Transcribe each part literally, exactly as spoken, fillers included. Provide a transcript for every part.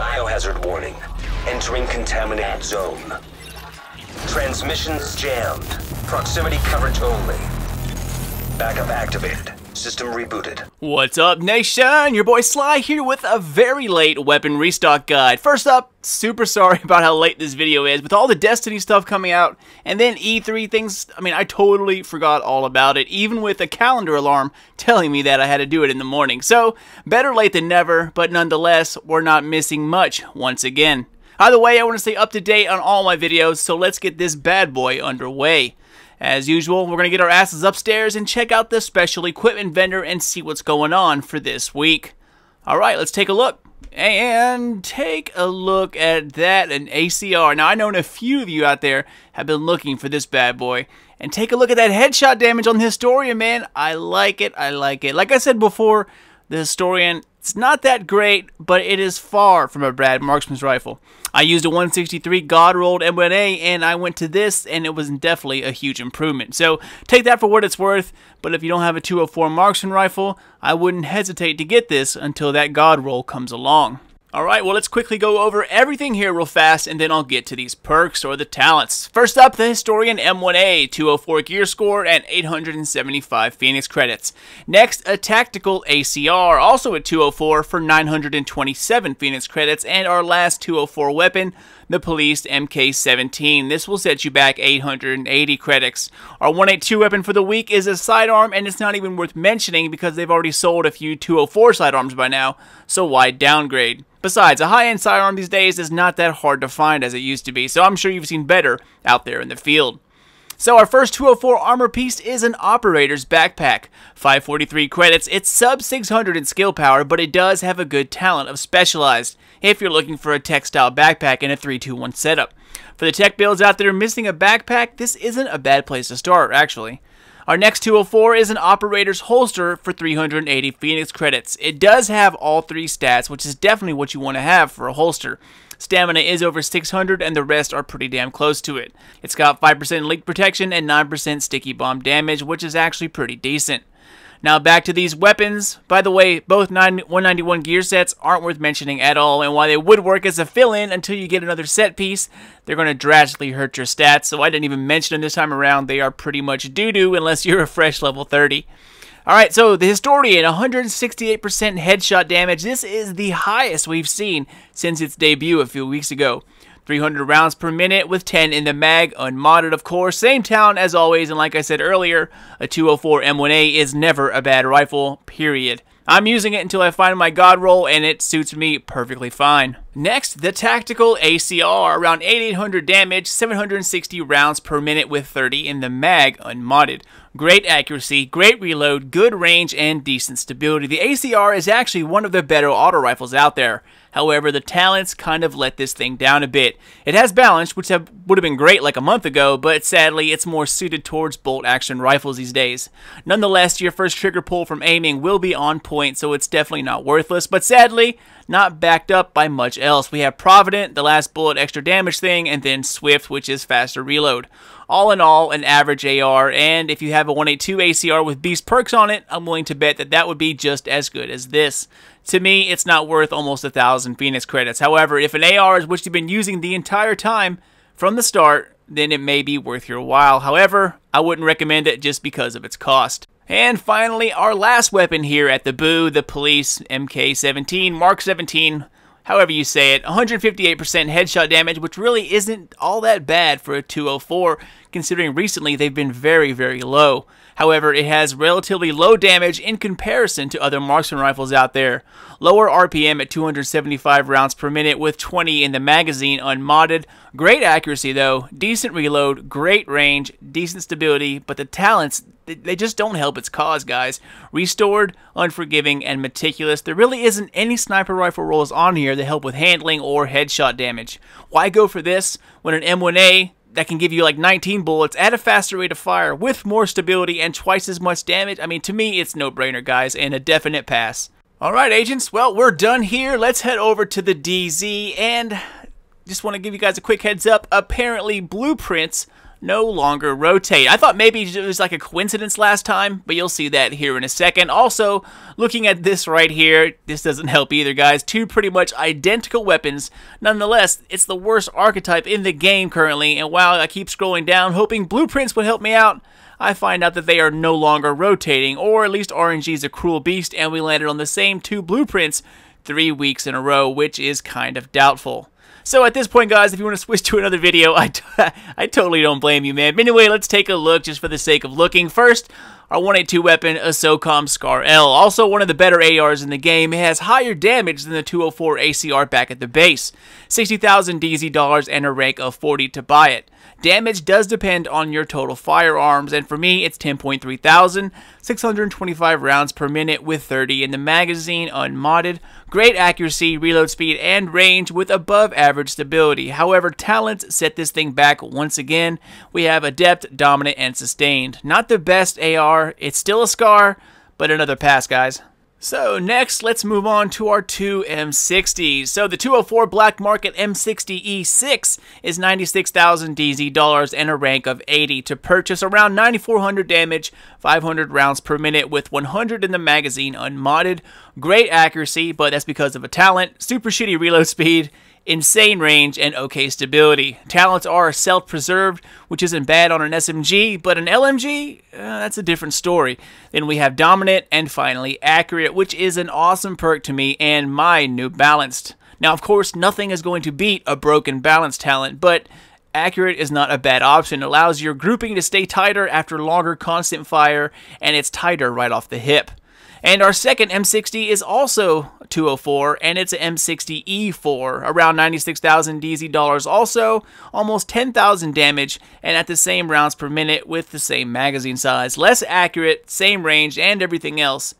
Biohazard warning. Entering contaminated zone. Transmissions jammed. Proximity coverage only. Backup activated. System rebooted. What's up, Nation? Your boy Sly here with a very late weapon restock guide. First up, super sorry about how late this video is. With all the Destiny stuff coming out, and then E three things, I mean, I totally forgot all about it, even with a calendar alarm telling me that I had to do it in the morning. So, better late than never, but nonetheless, we're not missing much once again. Either way, I want to stay up to date on all my videos, so let's get this bad boy underway. As usual, we're going to get our asses upstairs and check out the special equipment vendor and see what's going on for this week. Alright, let's take a look. And take a look at that, an A C R. Now, I know a few of you out there have been looking for this bad boy. And take a look at that headshot damage on the Historian, man. I like it, I like it. Like I said before, the Historian, it's not that great, but it is far from a bad marksman's rifle. I used a one sixty-three God-rolled M one A, and I went to this, and it was definitely a huge improvement. So take that for what it's worth, but if you don't have a two oh four marksman rifle, I wouldn't hesitate to get this until that God-roll comes along. Alright, well, let's quickly go over everything here real fast, and then I'll get to these perks or the talents. First up, the Historian M one A, two oh four gear score, and eight hundred seventy-five Phoenix credits. Next, a Tactical A C R, also at two oh four for nine hundred twenty-seven Phoenix credits, and our last two oh four weapon, the Police M K seventeen. This will set you back eight hundred eighty credits. Our one eighty-two weapon for the week is a sidearm, and it's not even worth mentioning because they've already sold a few two oh four sidearms by now, so why downgrade? Besides, a high-end sidearm these days is not that hard to find as it used to be, so I'm sure you've seen better out there in the field. So our first two oh four armor piece is an Operator's Backpack. five forty-three credits, it's sub six hundred in skill power, but it does have a good talent of Specialized, if you're looking for a textile backpack in a three two one setup. For the tech builds out there missing a backpack, this isn't a bad place to start, actually. Our next two oh four is an Operator's Holster for three hundred eighty Phoenix credits. It does have all three stats, which is definitely what you want to have for a holster. Stamina is over six hundred, and the rest are pretty damn close to it. It's got five percent leak protection and nine percent sticky bomb damage, which is actually pretty decent. Now back to these weapons. By the way, both one ninety-one gear sets aren't worth mentioning at all, and while they would work as a fill-in until you get another set piece, they're going to drastically hurt your stats, so I didn't even mention them this time around. They are pretty much doo-doo unless you're a fresh level thirty. Alright, so the Historian, one hundred sixty-eight percent headshot damage. This is the highest we've seen since its debut a few weeks ago. three hundred rounds per minute with ten in the mag, unmodded of course, same town as always, and like I said earlier, a two oh four M one A is never a bad rifle, period. I'm using it until I find my God roll, and it suits me perfectly fine. Next, the Tactical A C R, around eighty-eight hundred damage, seven hundred sixty rounds per minute with thirty in the mag, unmodded. Great accuracy, great reload, good range, and decent stability. The A C R is actually one of the better auto rifles out there. However, the talents kind of let this thing down a bit. It has balance, which have, would have been great like a month ago, but sadly, it's more suited towards bolt-action rifles these days. Nonetheless, your first trigger pull from aiming will be on point, so it's definitely not worthless, but sadly, not backed up by much else. We have Provident, the last bullet extra damage thing, and then Swift, which is faster reload. All in all, an average A R, and if you have a one eighty-two A C R with beast perks on it, I'm willing to bet that that would be just as good as this. To me, it's not worth almost a thousand Phoenix credits. However, if an A R is what you've been using the entire time from the start, then it may be worth your while. However, I wouldn't recommend it just because of its cost. And finally, our last weapon here at the booth, the Police M K seventeen, Mark seventeen, however you say it, one hundred fifty-eight percent headshot damage, which really isn't all that bad for a two oh four, considering recently they've been very, very low. However, it has relatively low damage in comparison to other marksman rifles out there. Lower R P M at two hundred seventy-five rounds per minute with twenty in the magazine unmodded. Great accuracy though, decent reload, great range, decent stability, but the talents, they just don't help its cause, guys. Restored, unforgiving, and meticulous. There really isn't any sniper rifle rolls on here that help with handling or headshot damage. Why go for this when an M one A that can give you like nineteen bullets at a faster rate of fire with more stability and twice as much damage? I mean, to me, it's no-brainer, guys, and a definite pass. All right, agents, well, we're done here. Let's head over to the D Z, and just want to give you guys a quick heads up. Apparently, blueprints no longer rotate. I thought maybe it was like a coincidence last time, but you'll see that here in a second. Also, looking at this right here, this doesn't help either, guys. Two pretty much identical weapons. Nonetheless, it's the worst archetype in the game currently, and while I keep scrolling down, hoping blueprints would help me out, I find out that they are no longer rotating, or at least R N G is a cruel beast, and we landed on the same two blueprints three weeks in a row, which is kind of doubtful. So at this point, guys, if you want to switch to another video, I, I totally don't blame you, man. But anyway, let's take a look just for the sake of looking. First, our one eighty-two weapon, a SOCOM SCAR-L. Also one of the better A Rs in the game. It has higher damage than the two oh four A C R back at the base. sixty thousand D Z dollars and a rank of forty to buy it. Damage does depend on your total firearms, and for me, it's ten point three thousand, six hundred twenty-five rounds per minute with thirty in the magazine, unmodded. Great accuracy, reload speed, and range with above average stability. However, talents set this thing back once again. We have Adept, Dominant, and Sustained. Not the best A R, it's still a SCAR, but another pass, guys. So next, let's move on to our two M sixties. So the two oh four Black Market M sixty E six is ninety-six thousand D Z dollars and a rank of eighty to purchase, around ninety-four hundred damage, five hundred rounds per minute with one hundred in the magazine unmodded. Great accuracy, but that's because of a talent, super shitty reload speed, insane range, and okay stability. Talents are self-preserved, which isn't bad on an S M G, but an L M G, uh, that's a different story. Then we have Dominant, and finally Accurate, which is an awesome perk to me and my new balanced. Now, of course, nothing is going to beat a broken balanced talent, but Accurate is not a bad option. It allows your grouping to stay tighter after longer constant fire, and it's tighter right off the hip. And our second M sixty is also two oh four, and it's an M sixty E four, around ninety-six thousand D Z dollars also, almost ten thousand damage, and at the same rounds per minute with the same magazine size. Less accurate, same range, and everything else,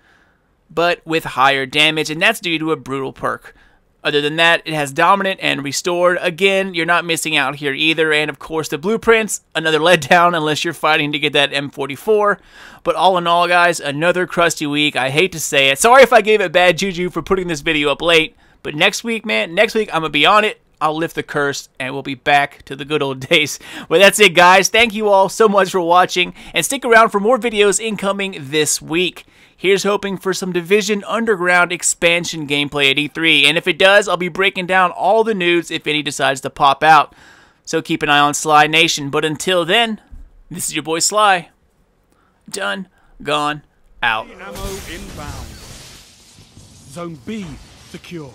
but with higher damage, and that's due to a brutal perk. Other than that, it has Dominant and Restored. Again, you're not missing out here either. And of course, the blueprints, another letdown unless you're fighting to get that M forty-four. But all in all, guys, another crusty week. I hate to say it. Sorry if I gave it bad juju for putting this video up late. But next week, man, next week I'm going to be on it. I'll lift the curse, and we'll be back to the good old days. Well, that's it, guys. Thank you all so much for watching, and stick around for more videos incoming this week. Here's hoping for some Division Underground expansion gameplay at E three, and if it does, I'll be breaking down all the news if any decides to pop out. So keep an eye on Sly Nation, but until then, this is your boy Sly. Done, gone, out. Ammo inbound. Zone B secure.